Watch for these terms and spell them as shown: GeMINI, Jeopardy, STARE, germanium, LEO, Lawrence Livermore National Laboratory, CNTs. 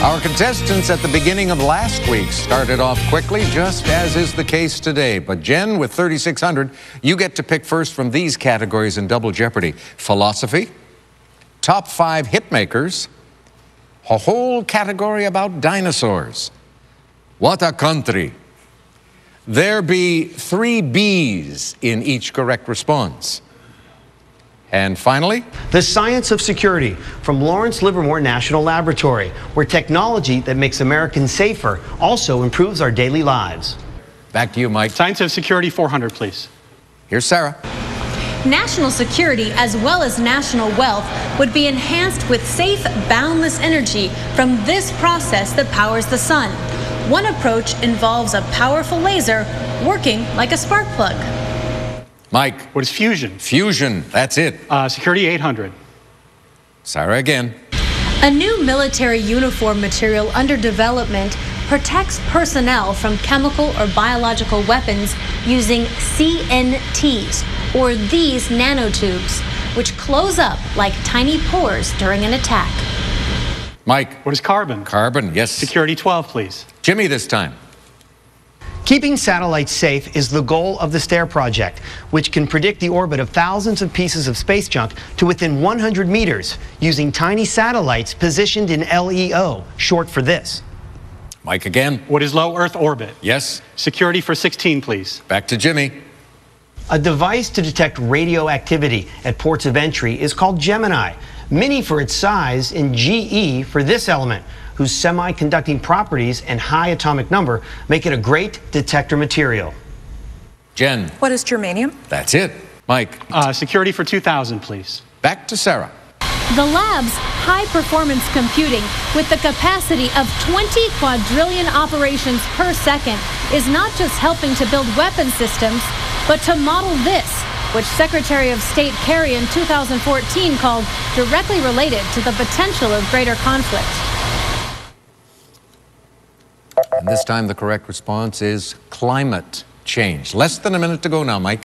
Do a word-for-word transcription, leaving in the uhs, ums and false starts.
Our contestants at the beginning of last week started off quickly, just as is the case today. But Jen, with thirty-six hundred, you get to pick first from these categories in Double Jeopardy. Philosophy, top five hit makers, a whole category about dinosaurs. What a country. There be three B's in each correct response. And finally, The Science of Security from Lawrence Livermore National Laboratory, where technology that makes Americans safer also improves our daily lives. Back to you, Mike. Science of Security four hundred, please. Here's Sarah. National security as well as national wealth would be enhanced with safe, boundless energy from this process that powers the sun. One approach involves a powerful laser working like a spark plug. Mike. What is fusion? Fusion, that's it. Uh, security eight hundred. Sarah again. A new military uniform material under development protects personnel from chemical or biological weapons using C N Ts, or these nanotubes, which close up like tiny pores during an attack. Mike. What is carbon? Carbon, yes. Security twelve, please. Jimmy this time. Keeping satellites safe is the goal of the STARE project, which can predict the orbit of thousands of pieces of space junk to within one hundred meters using tiny satellites positioned in L E O, short for this. Mike again. What is low Earth orbit? Yes. Security for sixteen, please. Back to Jimmy. A device to detect radioactivity at ports of entry is called GeMINI, mini for its size and G E for this element, whose semiconducting properties and high atomic number make it a great detector material. Jen. What is germanium? That's it. Mike. Uh, security for two thousand, please. Back to Sarah. The lab's high-performance computing, with the capacity of twenty quadrillion operations per second, is not just helping to build weapon systems, but to model this, which Secretary of State Kerry in two thousand fourteen called directly related to the potential of greater conflict. And this time the correct response is climate change. Less than a minute to go now, Mike.